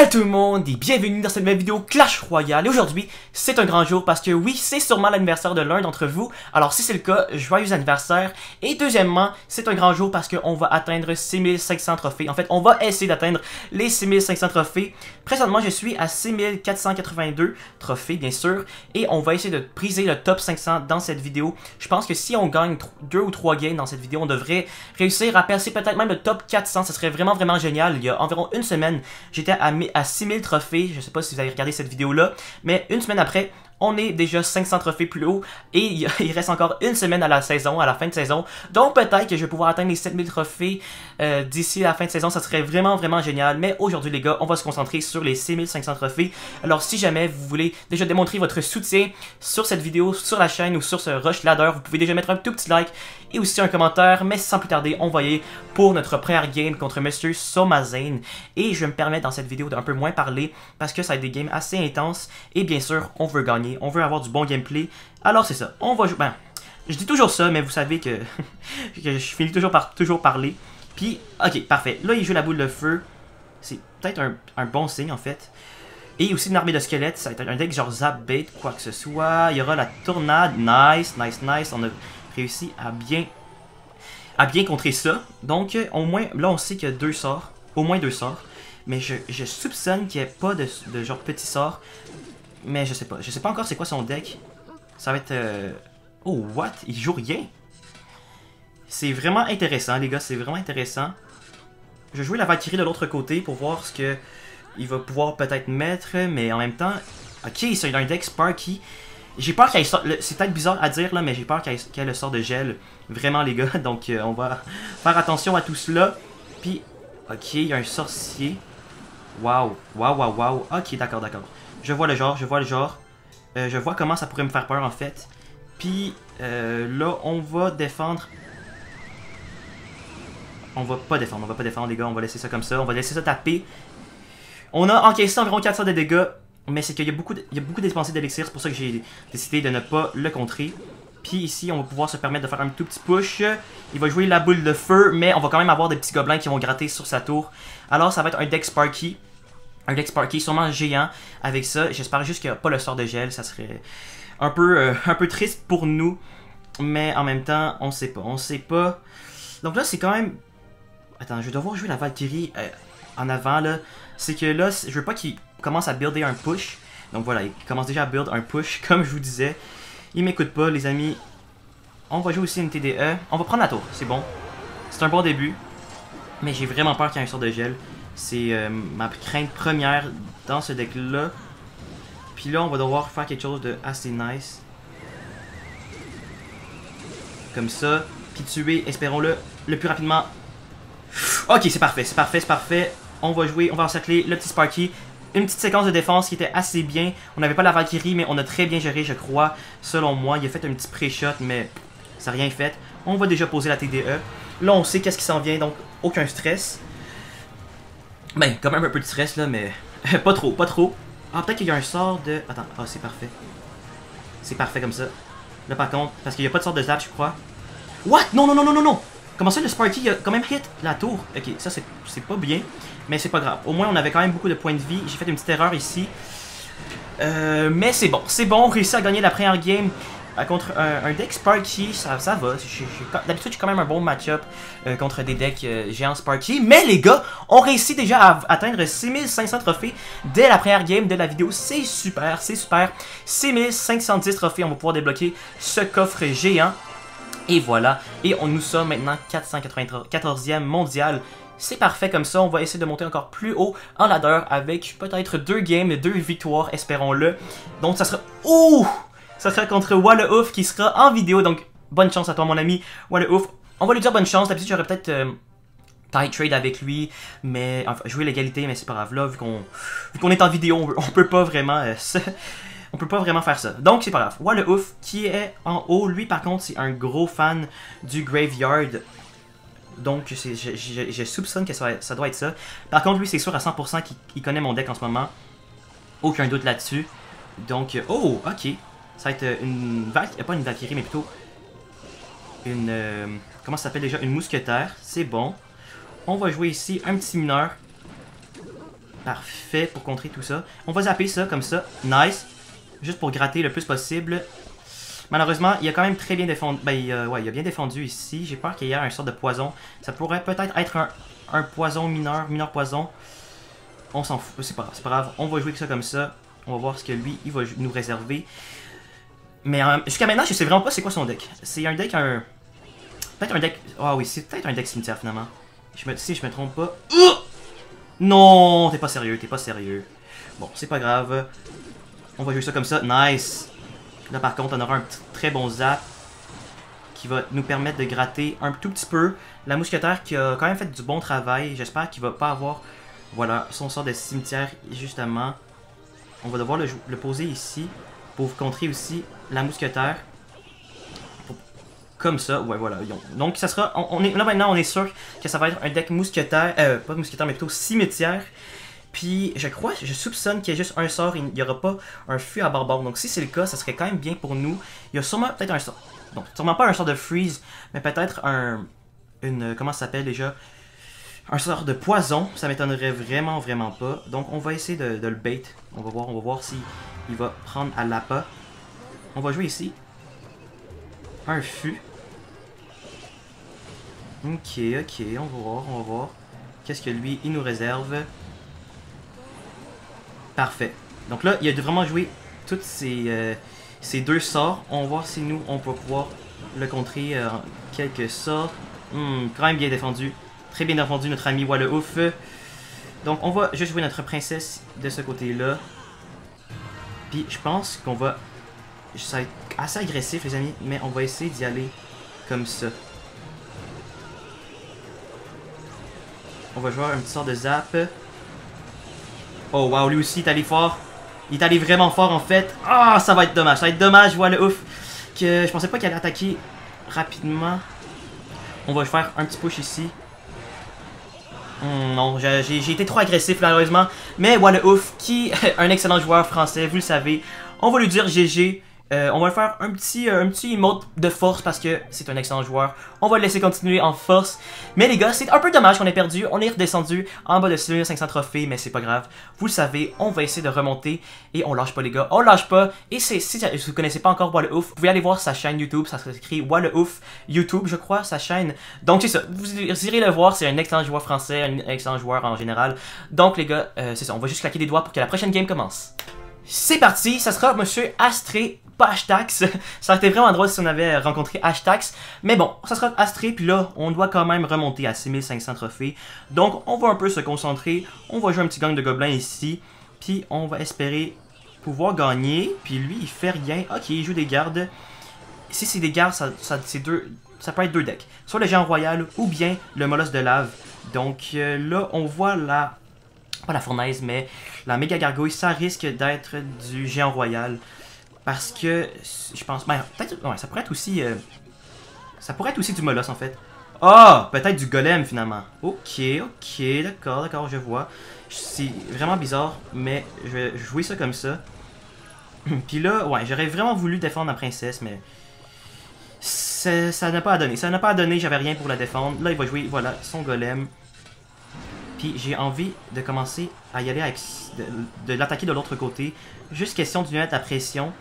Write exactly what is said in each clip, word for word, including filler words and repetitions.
Salut tout le monde et bienvenue dans cette nouvelle vidéo Clash Royale. Et aujourd'hui, c'est un grand jour parce que oui, c'est sûrement l'anniversaire de l'un d'entre vous. Alors si c'est le cas, joyeux anniversaire. Et deuxièmement, c'est un grand jour parce qu'on va atteindre six mille cinq cents trophées. En fait, on va essayer d'atteindre les six mille cinq cents trophées. Présentement, je suis à six mille quatre cent quatre-vingt-deux trophées, bien sûr. Et on va essayer de briser le top cinq cents dans cette vidéo. Je pense que si on gagne deux ou trois games dans cette vidéo, on devrait réussir à percer peut-être même le top quatre cents. Ce serait vraiment, vraiment génial. Il y a environ une semaine, j'étais à à six mille trophées, je sais pas si vous avez regardé cette vidéo là, mais une semaine après, on est déjà cinq cents trophées plus haut et il reste encore une semaine à la saison, à la fin de saison. Donc peut-être que je vais pouvoir atteindre les sept mille trophées euh, d'ici la fin de saison, ça serait vraiment vraiment génial. Mais aujourd'hui les gars, on va se concentrer sur les six mille cinq cents trophées. Alors si jamais vous voulez déjà démontrer votre soutien sur cette vidéo, sur la chaîne ou sur ce rush ladder, vous pouvez déjà mettre un tout petit like et aussi un commentaire. Mais sans plus tarder, on va y aller pour notre première game contre Monsieur Somazine. Et je vais me permettre dans cette vidéo d'un peu moins parler parce que ça va être des games assez intenses et bien sûr on veut gagner. On veut avoir du bon gameplay, alors c'est ça, on va jouer, ben, je dis toujours ça, mais vous savez que, que je finis toujours par toujours parler, puis, ok, parfait, là il joue la boule de feu, c'est peut-être un, un bon signe en fait, et aussi une armée de squelettes, ça va être un deck genre zap bait, quoi que ce soit, il y aura la tornade, nice, nice, nice, on a réussi à bien, à bien contrer ça, donc au moins, là on sait qu'il y a deux sorts, au moins deux sorts, mais je, je soupçonne qu'il n'y ait pas de, de genre petit sort. Mais je sais pas. Je sais pas encore c'est quoi son deck. Ça va être... Euh... Oh, what? Il joue rien? C'est vraiment intéressant, les gars. C'est vraiment intéressant. Je vais jouer la Valkyrie de l'autre côté pour voir ce que il va pouvoir peut-être mettre. Mais en même temps... Ok, ça, il a un deck Sparky. J'ai peur qu'il y ait... C'est peut-être bizarre à dire, là, mais j'ai peur qu'il y ait le sort de gel. Vraiment, les gars. Donc, euh, on va faire attention à tout cela. Puis... Ok, il y a un sorcier. Waouh. Waouh, waouh, waouh. Ok, d'accord, d'accord. Je vois le genre, je vois le genre. Euh, je vois comment ça pourrait me faire peur en fait. Puis euh, là, on va défendre. On va pas défendre, on va pas défendre les gars. On va laisser ça comme ça, on va laisser ça taper. On a encaissé environ quatre cents de dégâts. Mais c'est qu'il y a beaucoup dépensé d'élixir. C'est pour ça que j'ai décidé de ne pas le contrer. Puis ici, on va pouvoir se permettre de faire un tout petit push. Il va jouer la boule de feu. Mais on va quand même avoir des petits gobelins qui vont gratter sur sa tour. Alors ça va être un deck Sparky. Un deck Sparky, sûrement géant avec ça. J'espère juste qu'il n'y a pas le sort de gel. Ça serait un peu, euh, un peu triste pour nous. Mais en même temps, on sait pas. On sait pas. Donc là, c'est quand même... Attends, je vais devoir jouer la Valkyrie euh, en avant. Là. C'est que là, je veux pas qu'il commence à builder un push. Donc voilà, il commence déjà à build un push. Comme je vous disais, il m'écoute pas, les amis. On va jouer aussi une T D E. On va prendre la tour, c'est bon. C'est un bon début. Mais j'ai vraiment peur qu'il y ait un sort de gel. C'est euh, ma crainte première dans ce deck-là. Puis là, on va devoir faire quelque chose de assez nice. Comme ça. Puis tuer, espérons-le, le plus rapidement. Ok, c'est parfait, c'est parfait, c'est parfait. On va jouer, on va encercler le petit Sparky. Une petite séquence de défense qui était assez bien. On n'avait pas la Valkyrie, mais on a très bien géré, je crois. Selon moi, il a fait un petit pré-shot, mais ça n'a rien fait. On va déjà poser la T D E. Là, on sait qu'est-ce qui s'en vient, donc aucun stress. Ben, quand même un peu de stress là, mais pas trop, pas trop. Ah, peut-être qu'il y a un sort de... Attends, ah, c'est parfait. C'est parfait comme ça. Là, par contre, parce qu'il n'y a pas de sort de zap, je crois. What? Non, non, non, non, non, non! Comment ça, le Sparky, il a quand même hit la tour? Ok, ça, c'est pas bien, mais c'est pas grave. Au moins, on avait quand même beaucoup de points de vie. J'ai fait une petite erreur ici. Euh, mais c'est bon, c'est bon. On réussit à gagner la première game contre un, un deck Sparky, ça, ça va. D'habitude, j'ai quand même un bon match-up euh, contre des decks euh, géants Sparky. Mais les gars, on réussit déjà à atteindre six mille cinq cents trophées dès la première game de la vidéo. C'est super, c'est super. six mille cinq cent dix trophées, on va pouvoir débloquer ce coffre géant. Et voilà. Et on nous sommes maintenant quatre cent quatre-vingt-quatorzième mondial. C'est parfait comme ça, on va essayer de monter encore plus haut en ladder avec peut-être deux games, deux victoires, espérons-le. Donc ça sera... Ouh! Ça sera contre Ouahleouff qui sera en vidéo, donc bonne chance à toi mon ami Ouahleouff. On va lui dire bonne chance, d'habitude j'aurais peut-être euh, tie trade avec lui, mais enfin jouer l'égalité, mais c'est pas grave là, vu qu'on qu'on est en vidéo, on, on peut pas vraiment euh, se, on peut pas vraiment faire ça. Donc c'est pas grave, Ouahleouff qui est en haut, lui par contre c'est un gros fan du Graveyard, donc je, je, je soupçonne que ça, ça doit être ça. Par contre lui c'est sûr à cent pour cent qu'il connaît mon deck en ce moment, aucun doute là-dessus, donc oh ok. Ça va être une Valkyrie, pas une Valkyrie, mais plutôt une... Euh, comment ça s'appelle déjà? Une mousquetaire, c'est bon. On va jouer ici un petit mineur. Parfait pour contrer tout ça. On va zapper ça comme ça. Nice. Juste pour gratter le plus possible. Malheureusement, il a quand même très bien défendu. Ben, il a, ouais, il a bien défendu ici. J'ai peur qu'il y ait un sort de poison. Ça pourrait peut-être être un, un poison mineur. Mineur poison. On s'en fout. C'est pas grave. C'est pas grave. On va jouer avec ça comme ça. On va voir ce que lui, il va nous réserver. Mais euh, jusqu'à maintenant, je sais vraiment pas c'est quoi son deck. C'est un deck, un... Peut-être un deck... Ah oui, c'est peut-être un deck cimetière finalement. Je me... Si je me trompe pas... Oh! Non, t'es pas sérieux, t'es pas sérieux. Bon, c'est pas grave. On va jouer ça comme ça. Nice. Là par contre, on aura un très bon zap qui va nous permettre de gratter un tout petit peu. La mousquetaire qui a quand même fait du bon travail. J'espère qu'il va pas avoir... Voilà, son sort de cimetière justement. On va devoir le, le poser ici pour contrer aussi la mousquetaire. Comme ça, ouais, voilà. Donc, ça sera. On, on est, là, maintenant, on est sûr que ça va être un deck mousquetaire. Euh, pas mousquetaire, mais plutôt cimetière. Puis, je crois, je soupçonne qu'il y a juste un sort, il n'y aura pas un fût à barbare. Donc, si c'est le cas, ça serait quand même bien pour nous. Il y a sûrement peut-être un sort. Non, sûrement pas un sort de freeze, mais peut-être un. Une. Comment ça s'appelle déjà? Un sort de poison. Ça m'étonnerait vraiment, vraiment pas. Donc, on va essayer de, de le bait. On va voir, on va voir si il va prendre à l'appât. On va jouer ici. Un fût. Ok, ok, on va voir, on va voir. Qu'est-ce que lui, il nous réserve. Parfait. Donc là, il a vraiment joué toutes ces, euh, ces deux sorts. On va voir si nous, on peut pouvoir le contrer euh, en quelque sorte. Hmm, quand même bien défendu. Très bien défendu, notre ami Ouahleouff. Donc on va juste jouer notre princesse de ce côté-là. Puis je pense qu'on va... Ça va être assez agressif, les amis, mais on va essayer d'y aller comme ça. On va jouer un petit sort de zap. Oh wow, lui aussi il est allé fort. Il est allé vraiment fort en fait. Ah, oh, ça va être dommage, ça va être dommage, Ouahleouff. Que je pensais pas qu'il allait attaquer rapidement. On va faire un petit push ici. Hmm, non, j'ai été trop agressif malheureusement. Mais Ouahleouff, qui est un excellent joueur français, vous le savez. On va lui dire G G. Euh, on va faire un petit, euh, un petit emote de force parce que c'est un excellent joueur. On va le laisser continuer en force. Mais les gars, c'est un peu dommage qu'on ait perdu. On est redescendu en bas de six mille cinq cents trophées, mais c'est pas grave. Vous le savez, on va essayer de remonter et on lâche pas les gars. On lâche pas. Et si vous connaissez pas encore Ouahleouff, vous pouvez aller voir sa chaîne YouTube. Ça s'écrit Ouahleouff YouTube, je crois, sa chaîne. Donc c'est ça. Vous irez le voir. C'est un excellent joueur français, un excellent joueur en général. Donc les gars, euh, c'est ça. On va juste claquer des doigts pour que la prochaine game commence. C'est parti, ça sera Monsieur Astré, pas Hashtax. Ça aurait été vraiment drôle si on avait rencontré Hashtax. Mais bon, ça sera Astré, puis là, on doit quand même remonter à six mille cinq cents trophées. Donc, on va un peu se concentrer. On va jouer un petit gang de gobelins ici. Puis, on va espérer pouvoir gagner. Puis, lui, il fait rien. Ok, il joue des gardes. Si c'est des gardes, ça, ça, c'est deux, ça peut être deux decks. Soit le géant royal ou bien le molosse de lave. Donc, euh, là, on voit la... Pas la fournaise, mais la méga gargouille, ça risque d'être du géant royal. Parce que, je pense... Ben, peut-être... Ouais, ça pourrait être aussi... Euh, ça pourrait être aussi du molosse, en fait. Ah! Oh, peut-être du golem, finalement. Ok, ok, d'accord, d'accord, je vois. C'est vraiment bizarre, mais je vais jouer ça comme ça. Puis là, ouais, j'aurais vraiment voulu défendre la princesse, mais... Ça n'a pas à donner. Ça n'a pas à donner, j'avais rien pour la défendre. Là, il va jouer, voilà, son golem. Puis j'ai envie de commencer à y aller avec, de l'attaquer de l'autre côté. Juste question de lui mettre la pression.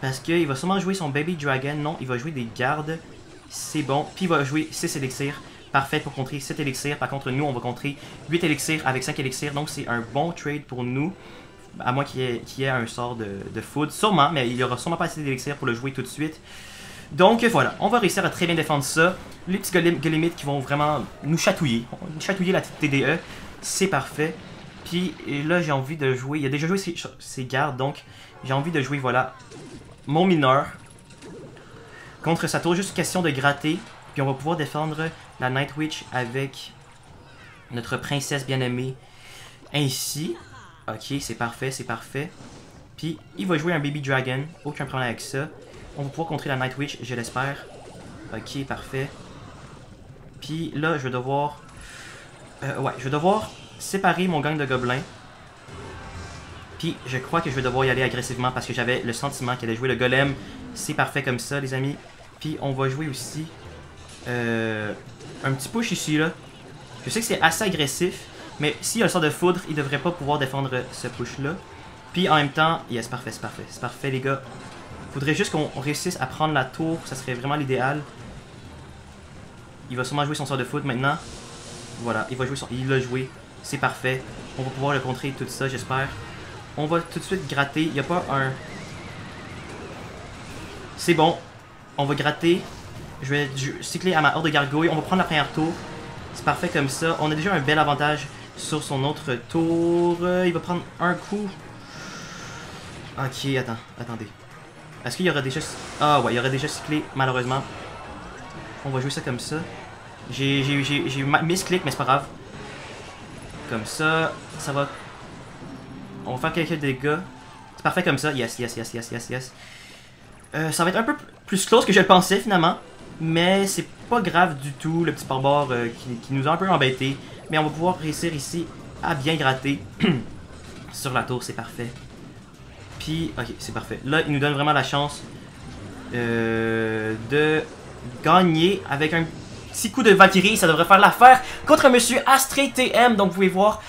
Parce qu'il va sûrement jouer son Baby Dragon. Non, il va jouer des gardes. C'est bon. Puis il va jouer six élixirs. Parfait pour contrer sept élixirs. Par contre, nous, on va contrer huit élixirs avec cinq élixirs. Donc c'est un bon trade pour nous. À moins qu'il y, qu'il y ait un sort de, de foudre. Sûrement, mais il aura sûrement pas assez d'élixirs pour le jouer tout de suite. Donc voilà, on va réussir à très bien défendre ça. Les petits golemites qui vont vraiment nous chatouiller. Nous chatouiller la petite T D E. C'est parfait. Puis là, j'ai envie de jouer... Il a déjà joué ses, ses gardes, donc j'ai envie de jouer, voilà, mon mineur. Contre sa tour, juste question de gratter. Puis on va pouvoir défendre la Night Witch avec notre princesse bien-aimée. Ainsi. Ok, c'est parfait, c'est parfait. Puis il va jouer un Baby Dragon. Aucun problème avec ça. On va pouvoir contrer la Night Witch, je l'espère. Ok, parfait. Puis là, je vais devoir... Euh, ouais, je vais devoir séparer mon gang de gobelins. Puis je crois que je vais devoir y aller agressivement parce que j'avais le sentiment qu'il allait jouer le golem. C'est parfait comme ça, les amis. Puis on va jouer aussi euh, un petit push ici, là. Je sais que c'est assez agressif, Mais s'il a le sort de foudre, il devrait pas pouvoir défendre ce push-là. Puis en même temps, yes, parfait, c'est parfait. C'est parfait, les gars. Faudrait juste qu'on réussisse à prendre la tour. Ça serait vraiment l'idéal. Il va sûrement jouer son sort de foudre maintenant. Voilà, il va jouer son... Il l'a joué. C'est parfait. On va pouvoir le contrer, tout ça, j'espère. On va tout de suite gratter. Il n'y a pas un... C'est bon. On va gratter. Je vais cycler à ma horde de gargouille. On va prendre la première tour. C'est parfait comme ça. On a déjà un bel avantage sur son autre tour. Il va prendre un coup. Ok, attends, attendez. Est-ce qu'il y aura déjà... Ah ouais, il y aura déjà cyclé, malheureusement. On va jouer ça comme ça. J'ai eu misclick, mais c'est pas grave. Comme ça, ça va... On va faire quelques dégâts. C'est parfait comme ça. Yes, yes, yes, yes, yes, yes. Euh, ça va être un peu plus close que je le pensais, finalement. Mais c'est pas grave du tout, le petit parbord euh, qui, qui nous a un peu embêté. Mais on va pouvoir réussir ici à bien gratter sur la tour, c'est parfait. Puis, ok, c'est parfait. Là, il nous donne vraiment la chance euh, de gagner avec un petit coup de Valkyrie. Ça devrait faire l'affaire contre Monsieur Astré T M. Donc, vous pouvez voir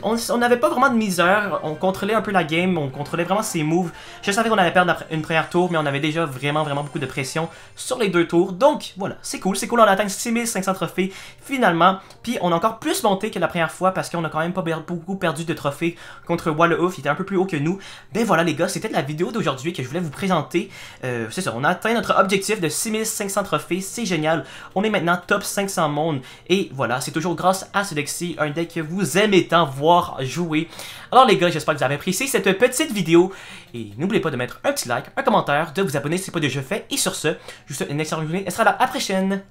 qu'on n'avait pas vraiment de misère. On contrôlait un peu la game, on contrôlait vraiment ses moves. Je savais qu'on allait perdre après une première tour, mais on avait déjà vraiment, vraiment beaucoup de pression sur les deux tours. Donc, voilà, c'est cool, c'est cool. On a atteint six mille cinq cents trophées, finalement. Puis, on a encore plus monté que la première fois parce qu'on a quand même pas beaucoup perdu de trophées contre Ouahleouff. Il était un peu plus haut que nous. Ben voilà, les gars, c'était la vidéo d'aujourd'hui que je voulais vous présenter. Euh, c'est ça, on a atteint notre objectif de six mille cinq cents trophées. C'est génial. On est maintenant top cinq cents monde. Et voilà, c'est toujours grâce à ce deck-ci, un deck que vous aimez tant voir jouer. Alors les gars, j'espère que vous avez apprécié cette petite vidéo et n'oubliez pas de mettre un petit like, un commentaire, de vous abonner si ce n'est pas déjà fait et sur ce, je vous souhaite une excellente journée et sera là à la prochaine.